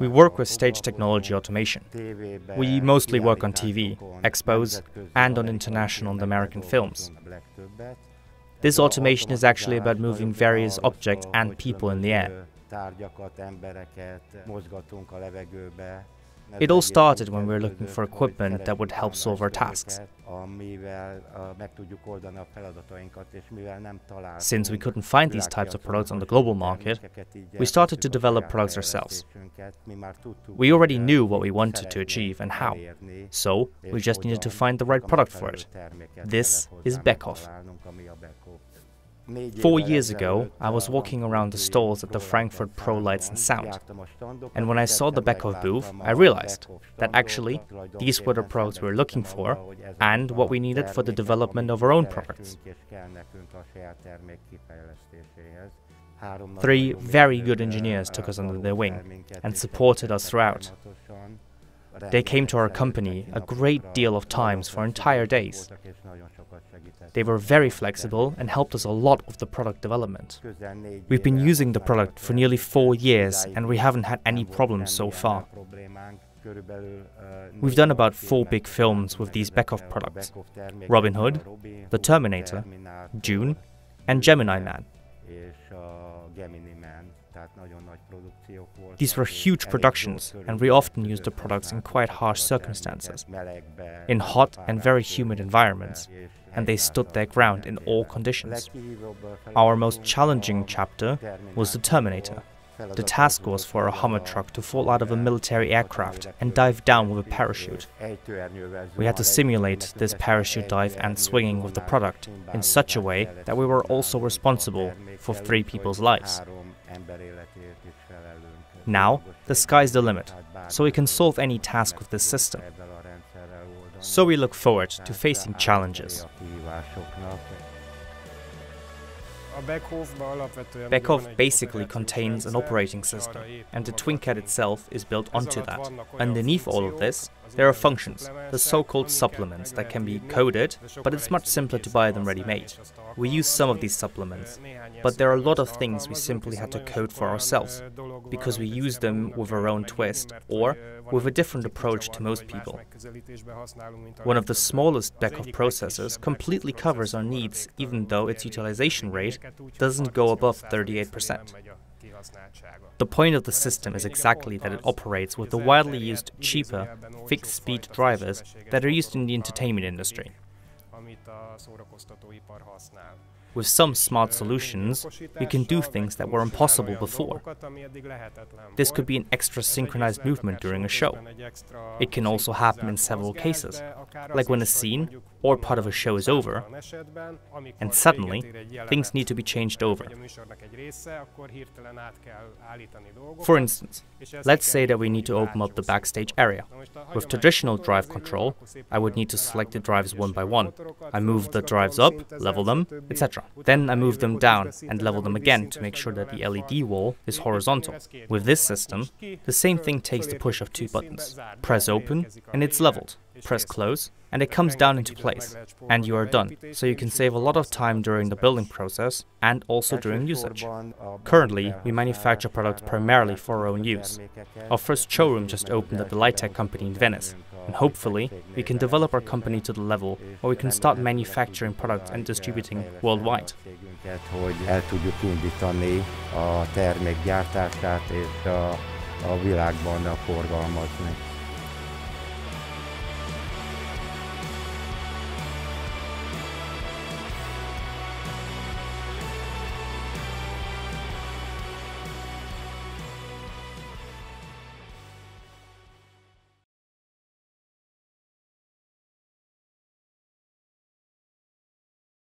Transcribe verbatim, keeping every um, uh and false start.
We work with stage technology automation. We mostly work on T V, expos, and on international and American films. This automation is actually about moving various objects and people in the air. It all started when we were looking for equipment that would help solve our tasks. Since we couldn't find these types of products on the global market, we started to develop products ourselves. We already knew what we wanted to achieve and how, so we just needed to find the right product for it. This is Beckhoff. Four years ago, I was walking around the stalls at the Frankfurt Pro Lights and Sound, and when I saw the Beckhoff booth, I realized that actually these were the products we were looking for and what we needed for the development of our own products. Three very good engineers took us under their wing and supported us throughout. They came to our company a great deal of times for entire days. They were very flexible and helped us a lot with the product development. We've been using the product for nearly four years and we haven't had any problems so far. We've done about four big films with these Beckhoff products: Robin Hood, The Terminator, Dune, and Gemini Man. These were huge productions, and we often used the products in quite harsh circumstances, in hot and very humid environments, and they stood their ground in all conditions. Our most challenging chapter was The Terminator. The task was for a Hummer truck to fall out of a military aircraft and dive down with a parachute. We had to simulate this parachute dive and swinging with the product in such a way that we were also responsible for three people's lives. Now, the sky's the limit, so we can solve any task with this system. So we look forward to facing challenges. Beckhoff basically contains an operating system, and the TwinCAT itself is built onto that. Underneath all of this, there are functions, the so-called supplements that can be coded, but it's much simpler to buy them ready-made. We use some of these supplements, but there are a lot of things we simply had to code for ourselves, because we use them with our own twist, or with a different approach to most people. One of the smallest Beckhoff processors completely covers our needs, even though its utilization rate doesn't go above thirty-eight percent. The point of the system is exactly that it operates with the widely used, cheaper, fixed-speed drivers that are used in the entertainment industry. With some smart solutions, we can do things that were impossible before. This could be an extra synchronized movement during a show. It can also happen in several cases, like when a scene or part of a show is over, and suddenly things need to be changed over. For instance, let's say that we need to open up the backstage area. With traditional drive control, I would need to select the drives one by one. I move the drives up, level them, et cetera. Then I move them down and level them again to make sure that the L E D wall is horizontal. With this system, the same thing takes the push of two buttons. Press open and it's leveled. Press close and it comes down into place, and you are done, so you can save a lot of time during the building process and also during usage. Currently, we manufacture products primarily for our own use. Our first showroom just opened at the Litech company in Venice, and hopefully we can develop our company to the level where we can start manufacturing products and distributing worldwide.